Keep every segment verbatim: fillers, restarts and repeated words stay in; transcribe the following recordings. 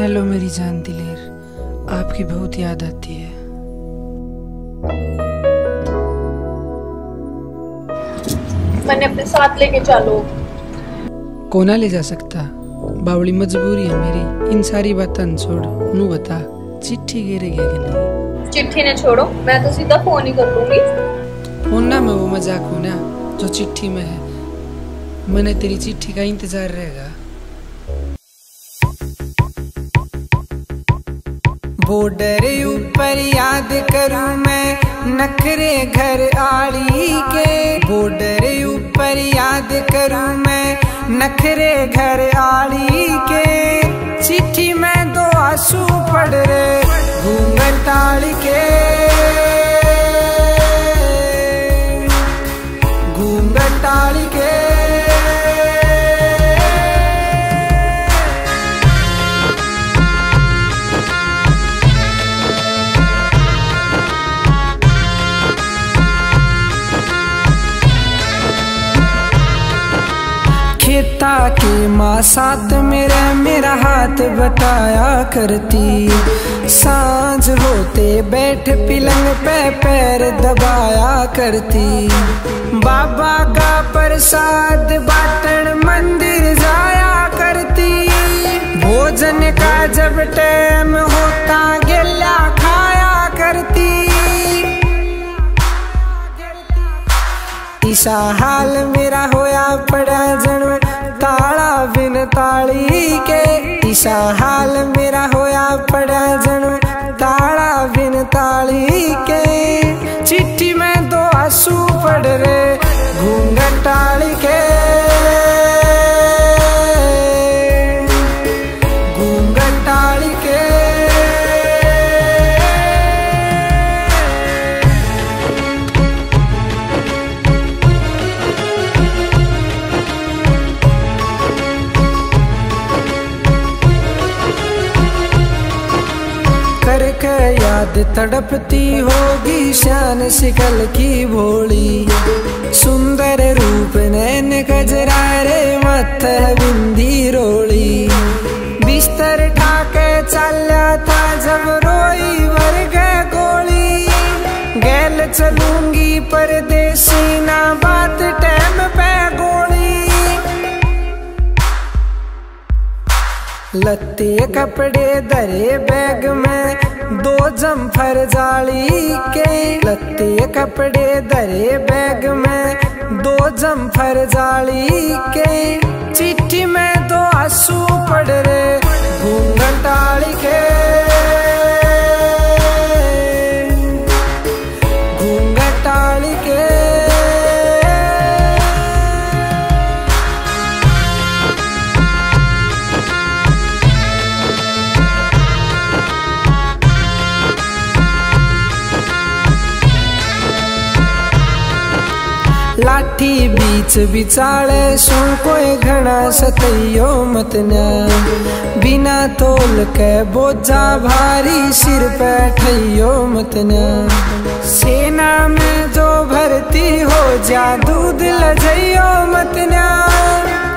Hello मेरी जान दिलेर, आपकी बहुत याद आती है। मैंने अपने साथ लेके चलो। कोना ले जा सकता, बावली मजबूरी है मेरी। इन सारी बातें न छोड़, नू बता चिट्ठी गिरे गया कि नहीं? चिट्ठी ने छोड़ो, मैं तो सीधा फोन ही कर लूंगी। फोन ना मैं वो मजाक हूँ ना जो चिट्ठी में है। मैंने तेरी चिट्ठी का इंतजार रहेगा। बॉर्डर ऊपर याद करूं मैं नखरे घर आड़ी के, बॉर्डर ऊपर याद करूं मैं नखरे घर आड़ी के, चिट्ठी में दो आंसू पड़ रे घूंघट ताड़ के, घूंघट ताड़ के। ताकि माँ साथ मेरा मेरा हाथ बताया करती, सांझ होते बैठ पिलंग पे पैर दबाया करती, बाबा का प्रसाद बाटन मंदिर जाया करती, भोजन का जब टाइम होता गिला खाया करती, ईसा हाल मेरा होया पड़ा जन्म ताला बिन ताली के, ईसा हाल मेरा होया पड़ा जन्म ताला बिन ताली के, चिट्ठी में दो आंसू पड़ रे घूंघट ताड़ के, घूंघट ताड़ के। याद तड़पती होगी शान शिकल की भोली, सुंदर रूप नैन गजरारे मत बिंदी रोली, बिस्तर ठाके चला था जब रोई वर्ग गोली, गैल चलूंगी परदेसी ना बात टाइम पे गोली, लत्ते कपड़े धरे बैग में दो जम्फर जाली के, लत्ते कपड़े धरे बैग में दो जम्फर जाली के, चिट्ठी में दो आंसू पड़ रे घूंघट ताड़ के, घूंघट ताड़ के। लाठी बीच बिचाले सुन कोई घना सतैयो मत ना, बिना तोल के बोझा भारी सिर पे ठैयो मत ना, सेना में जो भर्ती हो जा दूध लजैयो मत ना,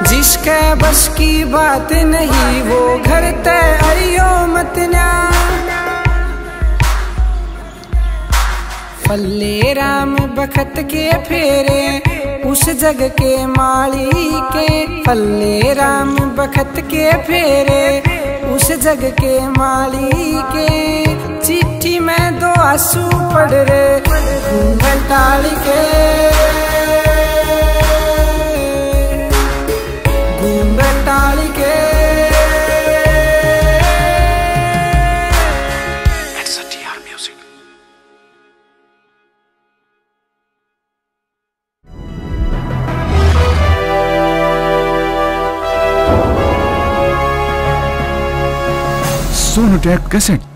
जिसके बस की बात नहीं वो घर ते आइयो मत ना, पल्ले राम बखत के फेरे उस जग के माली के, पल्ले राम बखत के फेरे उस जग के माली के, चिट्ठी में दो आंसू पड़ रे घूंघट ताड़ के, घूंघट ताड़ के। सोनोटेक कैसेट।